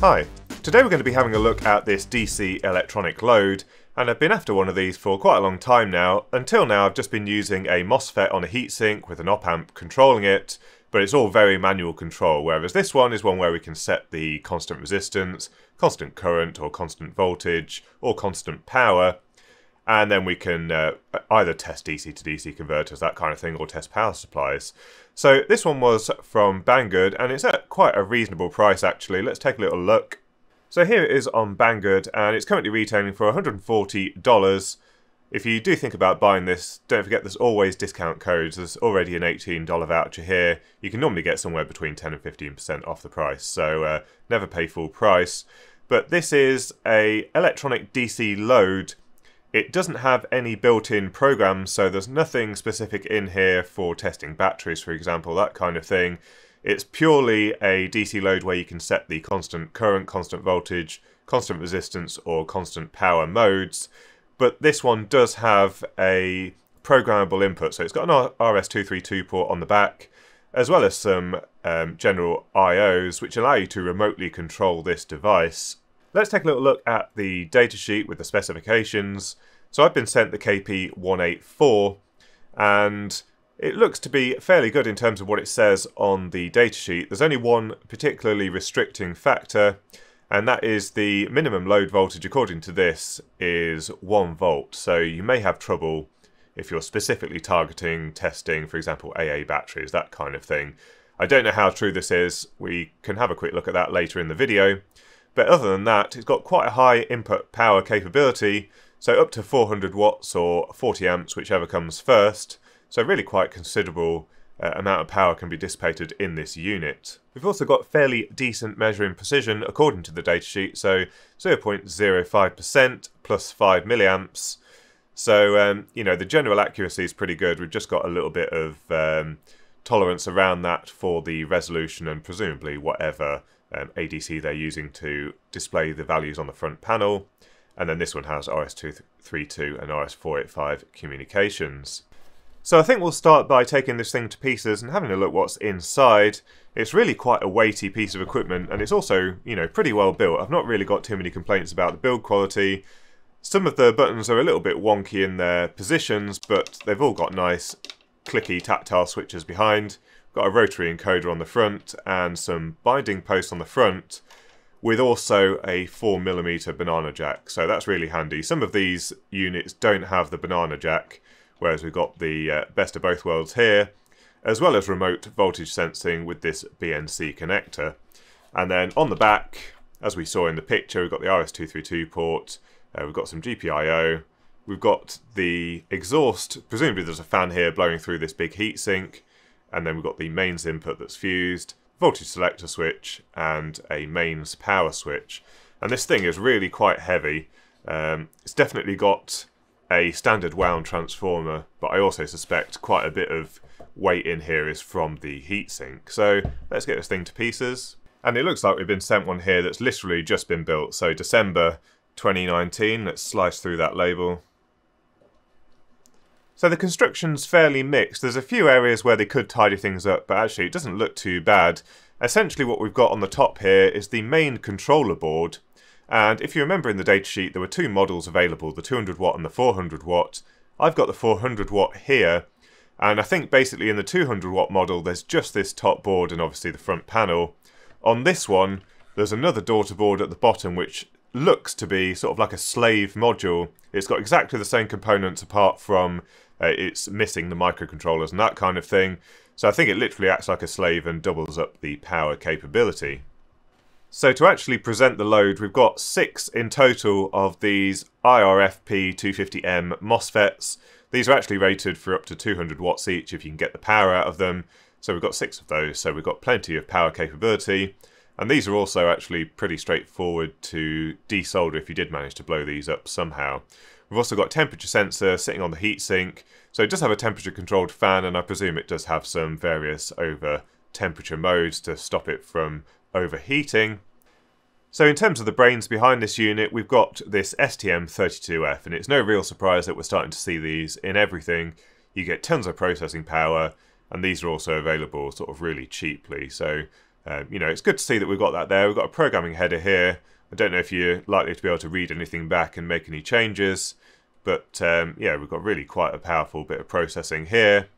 Hi, today we're going to be having a look at this DC electronic load, and I've been after one of these for quite a long time now. Until now I've just been using a MOSFET on a heatsink with an op-amp controlling it, but it's all very manual control, whereas this one is one where we can set the constant resistance, constant current or constant voltage or constant power, and then we can either test DC to DC converters, that kind of thing, or test power supplies. So this one was from Banggood, and it's at quite a reasonable price actually. Let's take a little look. So here it is on Banggood, and it's currently retailing for $140. If you do think about buying this, don't forget there's always discount codes. There's already an $18 voucher here. You can normally get somewhere between 10 and 15% off the price, so never pay full price. But this is a electronic DC load. It doesn't have any built-in programs, so there's nothing specific in here for testing batteries, for example, that kind of thing. It's purely a DC load where you can set the constant current, constant voltage, constant resistance, or constant power modes. But this one does have a programmable input, so it's got an RS232 port on the back, as well as some general IOs, which allow you to remotely control this device. Let's take a little look at the datasheet with the specifications. So I've been sent the KP184, and it looks to be fairly good in terms of what it says on the datasheet. There's only one particularly restricting factor, and that is the minimum load voltage, according to this, is 1 volt. So you may have trouble if you're specifically targeting testing, for example, AA batteries, that kind of thing. I don't know how true this is. We can have a quick look at that later in the video. But other than that, it's got quite a high input power capability, so up to 400 watts or 40 amps, whichever comes first. So really quite considerable amount of power can be dissipated in this unit. We've also got fairly decent measuring precision according to the datasheet, so 0.05% plus 5 milliamps. So, you know, the general accuracy is pretty good. We've just got a little bit of tolerance around that for the resolution and presumably whatever ADC they're using to display the values on the front panel. And then this one has RS232 and RS485 communications. So I think we'll start by taking this thing to pieces and having a look what's inside. It's really quite a weighty piece of equipment, and it's also, you know, pretty well built. I've not really got too many complaints about the build quality. Some of the buttons are a little bit wonky in their positions, but they've all got nice clicky tactile switches behind. Got a rotary encoder on the front and some binding posts on the front, with also a 4mm banana jack, so that's really handy. Some of these units don't have the banana jack, whereas we've got the best of both worlds here, as well as remote voltage sensing with this BNC connector. And then on the back, as we saw in the picture, we've got the RS232 port, we've got some GPIO, we've got the exhaust, presumably there's a fan here blowing through this big heatsink, and then we've got the mains input that's fused, voltage selector switch, and a mains power switch. And this thing is really quite heavy. It's definitely got a standard wound transformer, but I also suspect quite a bit of weight in here is from the heatsink. So let's get this thing to pieces. And it looks like we've been sent one here that's literally just been built. So December 2019, let's slice through that label. So the construction's fairly mixed. There's a few areas where they could tidy things up, but actually it doesn't look too bad. Essentially what we've got on the top here is the main controller board. And if you remember in the datasheet, there were two models available, the 200 watt and the 400 watt. I've got the 400 watt here. And I think basically in the 200 watt model, there's just this top board and obviously the front panel. On this one, there's another daughter board at the bottom, which looks to be sort of like a slave module. It's got exactly the same components apart from it's missing the microcontrollers and that kind of thing. So I think it literally acts like a slave and doubles up the power capability. So to actually present the load, we've got 6 in total of these IRFP250M MOSFETs. These are actually rated for up to 200 watts each if you can get the power out of them. So we've got 6 of those, so we've got plenty of power capability. And these are also actually pretty straightforward to desolder if you did manage to blow these up somehow. We've also got a temperature sensor sitting on the heatsink. So it does have a temperature controlled fan, and I presume it does have some various over temperature modes to stop it from overheating. So in terms of the brains behind this unit, we've got this STM32F, and it's no real surprise that we're starting to see these in everything. You get tons of processing power, and these are also available sort of really cheaply. So you know, it's good to see that we've got that there. We've got a programming header here. I don't know if you're likely to be able to read anything back and make any changes, but yeah, we've got really quite a powerful bit of processing here.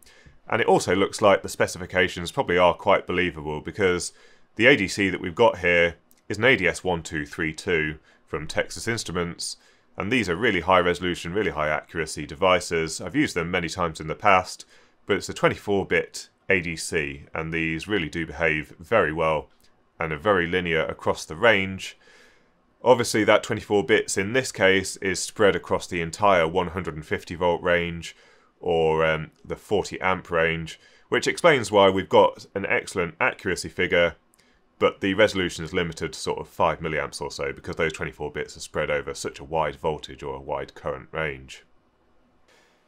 And it also looks like the specifications probably are quite believable, because the ADC that we've got here is an ADS1232 from Texas Instruments, and these are really high resolution, really high accuracy devices. I've used them many times in the past, but it's a 24-bit ADC, and these really do behave very well and are very linear across the range. Obviously that 24 bits in this case is spread across the entire 150 volt range, or the 40 amp range, which explains why we've got an excellent accuracy figure, but the resolution is limited to sort of 5 milliamps or so, because those 24 bits are spread over such a wide voltage or a wide current range.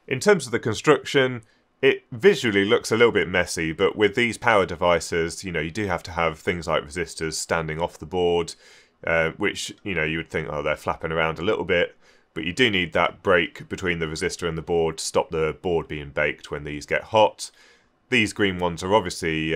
In terms of the construction, it visually looks a little bit messy, but with these power devices, you know, you do have to have things like resistors standing off the board, which, you know, you would think, oh, they're flapping around a little bit, but you do need that break between the resistor and the board to stop the board being baked when these get hot. These green ones are obviously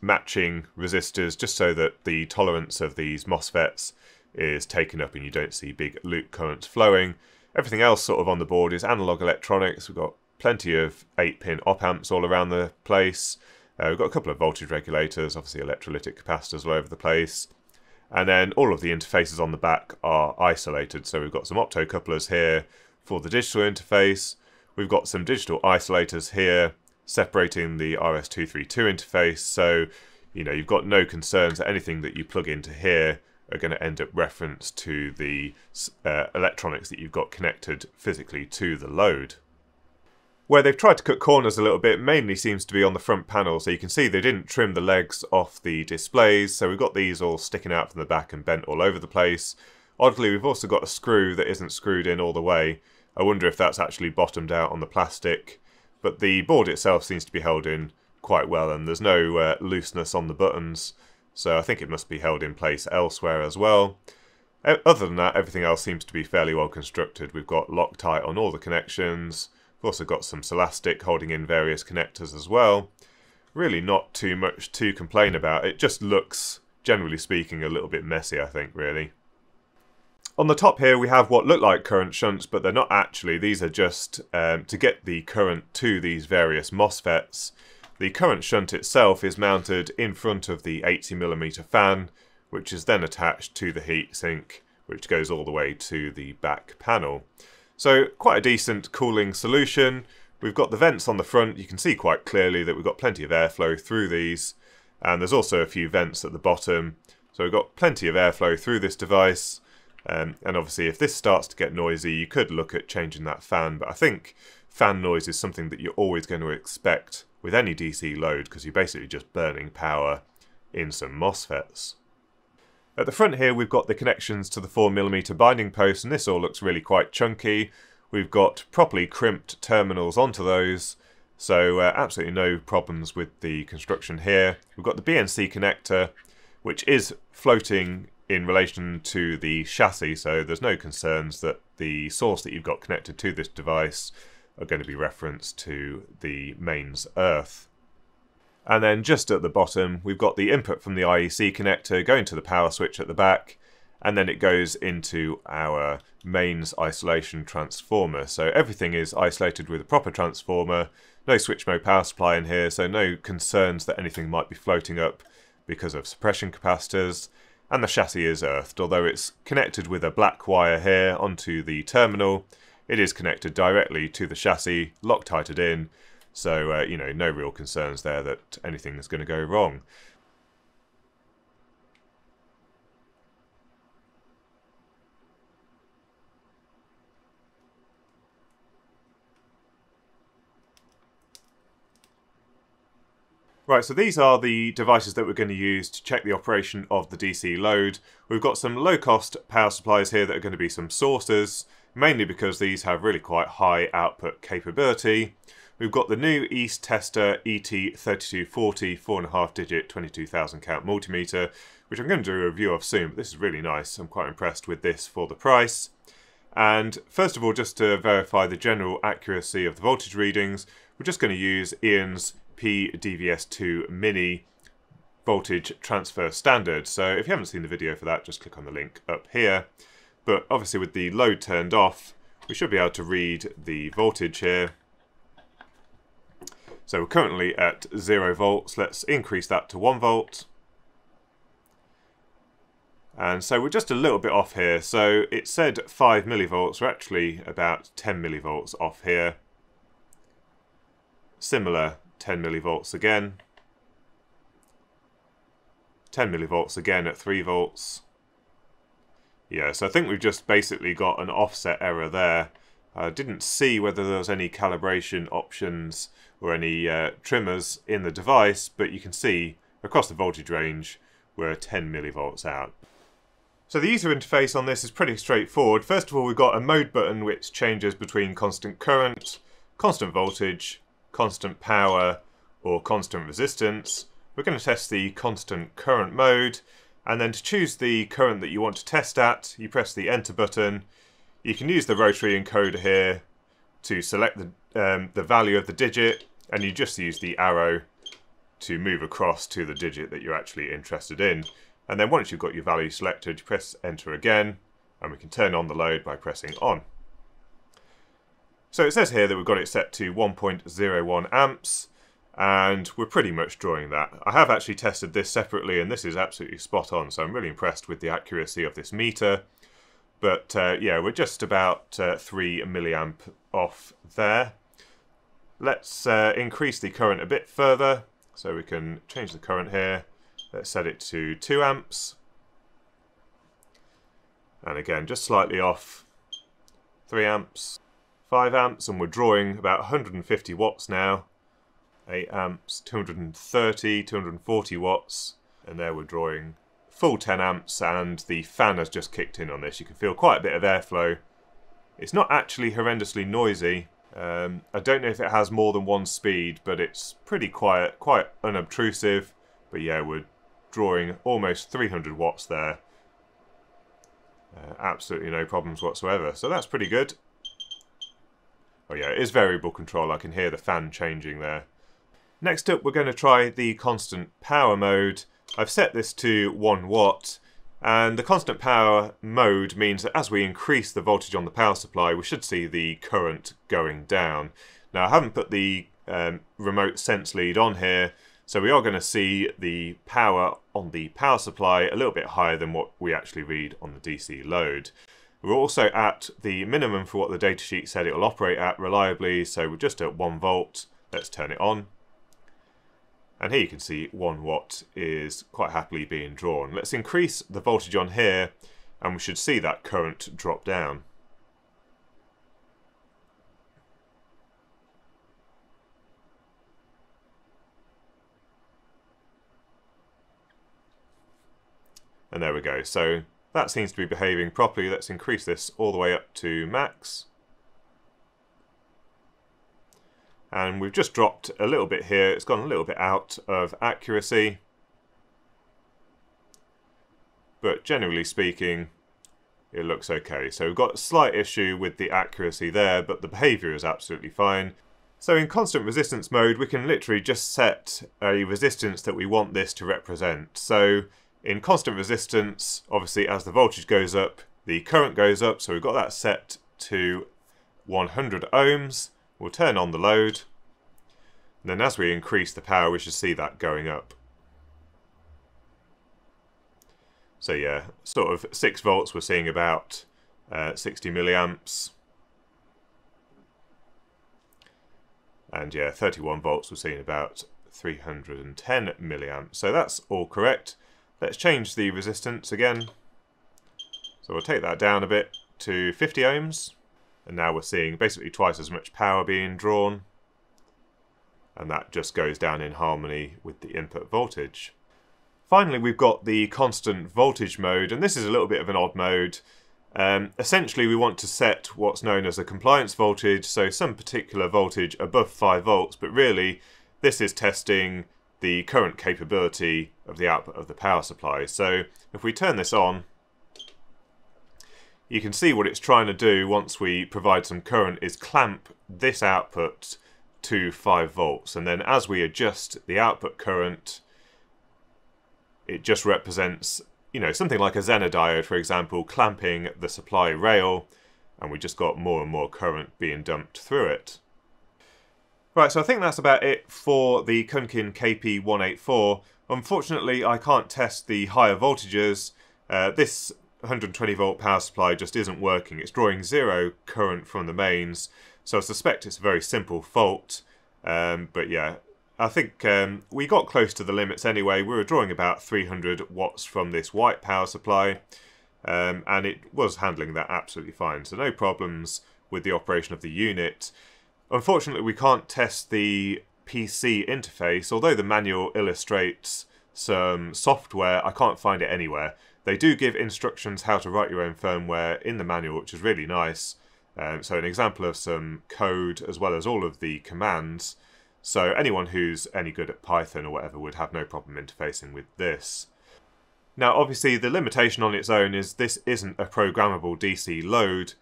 matching resistors, just so that the tolerance of these MOSFETs is taken up and you don't see big loop currents flowing. Everything else sort of on the board is analog electronics. We've got plenty of 8-pin op-amps all around the place. We've got a couple of voltage regulators, obviously electrolytic capacitors all over the place. And then all of the interfaces on the back are isolated. So we've got some optocouplers here for the digital interface. We've got some digital isolators here separating the RS232 interface. So, you know, you've got no concerns that anything that you plug into here are going to end up referenced to the electronics that you've got connected physically to the load. Where they've tried to cut corners a little bit mainly seems to be on the front panel, so you can see they didn't trim the legs off the displays, so we've got these all sticking out from the back and bent all over the place. Oddly, we've also got a screw that isn't screwed in all the way. I wonder if that's actually bottomed out on the plastic, but the board itself seems to be held in quite well, and there's no looseness on the buttons, so I think it must be held in place elsewhere as well. Other than that, everything else seems to be fairly well constructed. We've got Loctite on all the connections. We've also got some Celastic holding in various connectors as well. Really not too much to complain about. It just looks, generally speaking, a little bit messy, I think, really. On the top here we have what look like current shunts, but they're not actually. These are just to get the current to these various MOSFETs. The current shunt itself is mounted in front of the 80mm fan, which is then attached to the heatsink, which goes all the way to the back panel. So quite a decent cooling solution. We've got the vents on the front. You can see quite clearly that we've got plenty of airflow through these. And there's also a few vents at the bottom. So we've got plenty of airflow through this device. And obviously if this starts to get noisy, you could look at changing that fan. But I think fan noise is something that you're always going to expect with any DC load, because you're basically just burning power in some MOSFETs. At the front here we've got the connections to the 4mm binding posts, and this all looks really quite chunky. We've got properly crimped terminals onto those, so absolutely no problems with the construction here. We've got the BNC connector, which is floating in relation to the chassis, so there's no concerns that the source that you've got connected to this device are going to be referenced to the mains earth. And then just at the bottom, we've got the input from the IEC connector going to the power switch at the back, and then it goes into our mains isolation transformer. So everything is isolated with a proper transformer, no switch mode power supply in here, so no concerns that anything might be floating up because of suppression capacitors. And the chassis is earthed, although it's connected with a black wire here onto the terminal. It is connected directly to the chassis, Loctited in. So, you know, no real concerns there that anything is going to go wrong. Right, so these are the devices that we're going to use to check the operation of the DC load. We've got some low-cost power supplies here that are going to be some sources, mainly because these have really quite high output capability. We've got the new East Tester ET3240 4.5-digit 22,000 count multimeter, which I'm going to do a review of soon, but this is really nice. I'm quite impressed with this for the price. And first of all, just to verify the general accuracy of the voltage readings, we're just going to use Ian's PDVS2 Mini voltage transfer standard. So if you haven't seen the video for that, just click on the link up here. But obviously with the load turned off, we should be able to read the voltage here. So we're currently at 0 volts. Let's increase that to 1 volt. And so we're just a little bit off here. So it said 5 millivolts. We're actually about 10 millivolts off here. Similar, 10 millivolts again. 10 millivolts again at 3 volts. Yeah, so I think we've just basically got an offset error there. I didn't see whether there was any calibration options or any trimmers in the device, but you can see across the voltage range we're 10 millivolts out. So the user interface on this is pretty straightforward. First of all, we've got a mode button which changes between constant current, constant voltage, constant power, or constant resistance. We're going to test the constant current mode. And then to choose the current that you want to test at, you press the enter button. You can use the rotary encoder here to select the value of the digit, and you just use the arrow to move across to the digit that you're actually interested in. And then once you've got your value selected, you press enter again, and we can turn on the load by pressing on. So it says here that we've got it set to 1.01 amps. And we're pretty much drawing that. I have actually tested this separately, and this is absolutely spot on, so I'm really impressed with the accuracy of this meter. But yeah, we're just about 3 milliamp off there. Let's increase the current a bit further, so we can change the current here. Let's set it to 2 amps. And again, just slightly off, 3 amps, 5 amps, and we're drawing about 150 watts now. 8 amps, 230, 240 watts, and there we're drawing full 10 amps, and the fan has just kicked in on this. You can feel quite a bit of airflow. It's not actually horrendously noisy. I don't know if it has more than one speed, but it's pretty quiet, quite unobtrusive. But yeah, we're drawing almost 300 watts there. Absolutely no problems whatsoever, so that's pretty good. Oh yeah, it is variable control. I can hear the fan changing there. Next up, we're going to try the constant power mode. I've set this to 1 watt, and the constant power mode means that as we increase the voltage on the power supply, we should see the current going down. Now, I haven't put the remote sense lead on here, so we are going to see the power on the power supply a little bit higher than what we actually read on the DC load. We're also at the minimum for what the datasheet said it will operate at reliably, so we're just at 1 volt. Let's turn it on. And here you can see 1 watt is quite happily being drawn. Let's increase the voltage on here, and we should see that current drop down. And there we go. So that seems to be behaving properly. Let's increase this all the way up to max. And we've just dropped a little bit here. It's gone a little bit out of accuracy. But generally speaking, it looks okay. So we've got a slight issue with the accuracy there, but the behavior is absolutely fine. So in constant resistance mode, we can literally just set a resistance that we want this to represent. So in constant resistance, obviously as the voltage goes up, the current goes up. So we've got that set to 100 ohms. We'll turn on the load, and then as we increase the power, we should see that going up. So yeah, sort of 6 volts, we're seeing about 60 milliamps. And yeah, 31 volts, we're seeing about 310 milliamps. So that's all correct. Let's change the resistance again. So we'll take that down a bit to 50 ohms. And now we're seeing basically twice as much power being drawn. And that just goes down in harmony with the input voltage. Finally, we've got the constant voltage mode, and this is a little bit of an odd mode. Essentially, we want to set what's known as a compliance voltage, so some particular voltage above 5 volts, but really this is testing the current capability of the output of the power supply. So if we turn this on, you can see what it's trying to do once we provide some current is clamp this output to 5 volts. And then as we adjust the output current, It just represents, you know, something like a Zener diode, for example, clamping the supply rail, and we just got more and more current being dumped through it. Right, so I think that's about it for the Kunkin KP184. Unfortunately, I can't test the higher voltages. This 120 volt power supply just isn't working. It's drawing zero current from the mains, so I suspect it's a very simple fault. But yeah, I think we got close to the limits anyway. We were drawing about 300 watts from this white power supply, and it was handling that absolutely fine, so no problems with the operation of the unit. Unfortunately, we can't test the PC interface. Although the manual illustrates some software, I can't find it anywhere. They do give instructions how to write your own firmware in the manual, which is really nice. So an example of some code as well as all of the commands. So anyone who's any good at Python or whatever would have no problem interfacing with this. Now obviously the limitation on its own is this isn't a programmable DC load,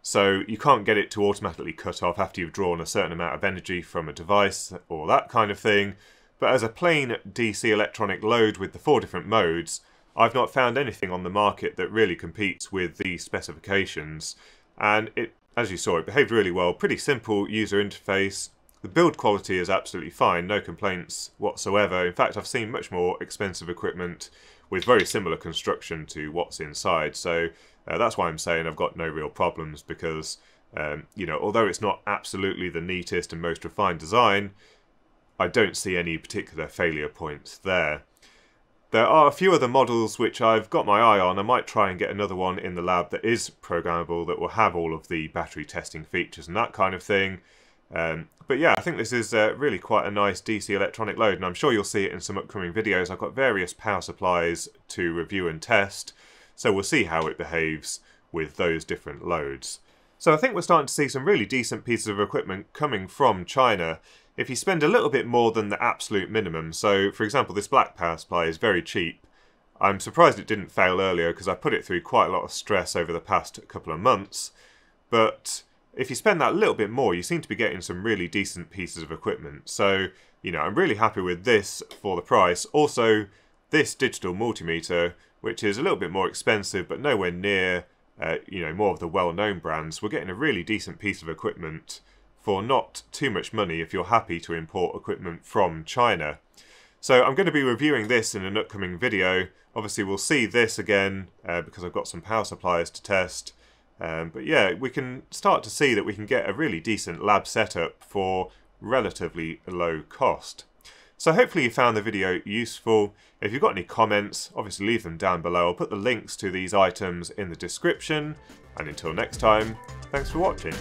so you can't get it to automatically cut off after you've drawn a certain amount of energy from a device or that kind of thing. But as a plain DC electronic load with the four different modes, I've not found anything on the market that really competes with these specifications. And it, as you saw, it behaved really well. Pretty simple user interface. The build quality is absolutely fine, no complaints whatsoever. In fact, I've seen much more expensive equipment with very similar construction to what's inside. So that's why I'm saying I've got no real problems, because you know, although it's not absolutely the neatest and most refined design, I don't see any particular failure points there. There are a few other models which I've got my eye on. I might try and get another one in the lab that is programmable, that will have all of the battery testing features and that kind of thing. But yeah, I think this is really quite a nice DC electronic load, and I'm sure you'll see it in some upcoming videos. I've got various power supplies to review and test, so we'll see how it behaves with those different loads. So I think we're starting to see some really decent pieces of equipment coming from China if you spend a little bit more than the absolute minimum. So for example, this black power supply is very cheap. I'm surprised it didn't fail earlier, because I put it through quite a lot of stress over the past couple of months. But if you spend that little bit more, you seem to be getting some really decent pieces of equipment. So, you know, I'm really happy with this for the price. Also, this digital multimeter, which is a little bit more expensive, but nowhere near, you know, more of the well-known brands. We're getting a really decent piece of equipment for not too much money if you're happy to import equipment from China. So I'm going to be reviewing this in an upcoming video. Obviously we'll see this again because I've got some power supplies to test. But yeah, we can start to see that we can get a really decent lab setup for relatively low cost. So hopefully you found the video useful. If you've got any comments, obviously leave them down below. I'll put the links to these items in the description. And until next time, thanks for watching.